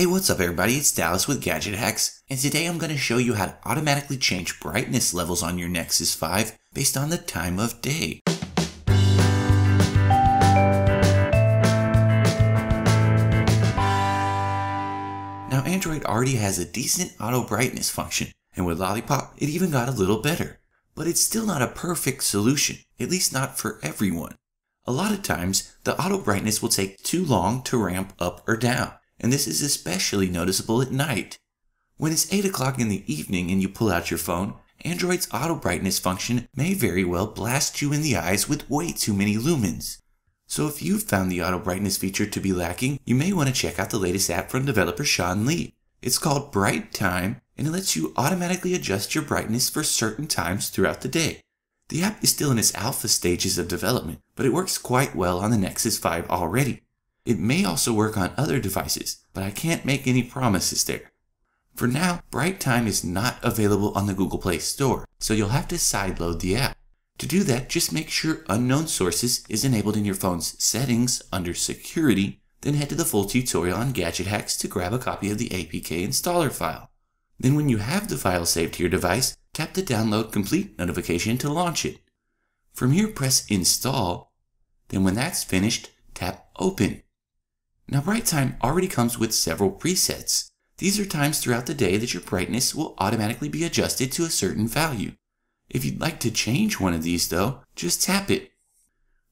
Hey, what's up everybody, it's Dallas with Gadget Hacks, and today I'm going to show you how to automatically change brightness levels on your Nexus 5 based on the time of day. Now Android already has a decent auto brightness function, and with Lollipop it even got a little better. But it's still not a perfect solution, at least not for everyone. A lot of times, the auto brightness will take too long to ramp up or down. And this is especially noticeable at night. When it's 8 o'clock in the evening and you pull out your phone, Android's auto brightness function may very well blast you in the eyes with way too many lumens. So if you've found the auto brightness feature to be lacking, you may want to check out the latest app from developer Sean Lee. It's called Bright Time, and it lets you automatically adjust your brightness for certain times throughout the day. The app is still in its alpha stages of development, but it works quite well on the Nexus 5 already. It may also work on other devices, but I can't make any promises there. For now, Bright Time is not available on the Google Play Store, so you'll have to sideload the app. To do that, just make sure Unknown Sources is enabled in your phone's settings under Security, then head to the full tutorial on Gadget Hacks to grab a copy of the APK installer file. Then when you have the file saved to your device, tap the Download Complete notification to launch it. From here, press Install, then when that's finished, tap Open. Now Bright Time already comes with several presets. These are times throughout the day that your brightness will automatically be adjusted to a certain value. If you'd like to change one of these though, just tap it.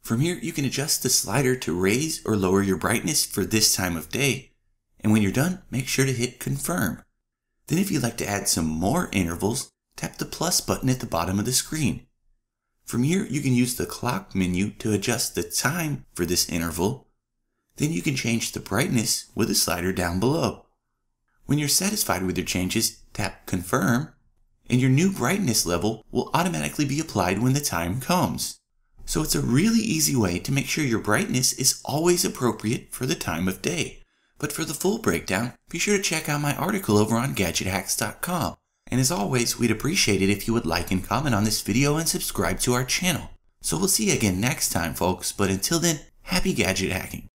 From here you can adjust the slider to raise or lower your brightness for this time of day, and when you're done, make sure to hit confirm. Then if you'd like to add some more intervals, tap the plus button at the bottom of the screen. From here you can use the clock menu to adjust the time for this interval. Then you can change the brightness with a slider down below. When you're satisfied with your changes, tap Confirm, and your new brightness level will automatically be applied when the time comes. So it's a really easy way to make sure your brightness is always appropriate for the time of day. But for the full breakdown, be sure to check out my article over on GadgetHacks.com. And as always, we'd appreciate it if you would like and comment on this video and subscribe to our channel. So we'll see you again next time, folks, but until then, happy gadget hacking.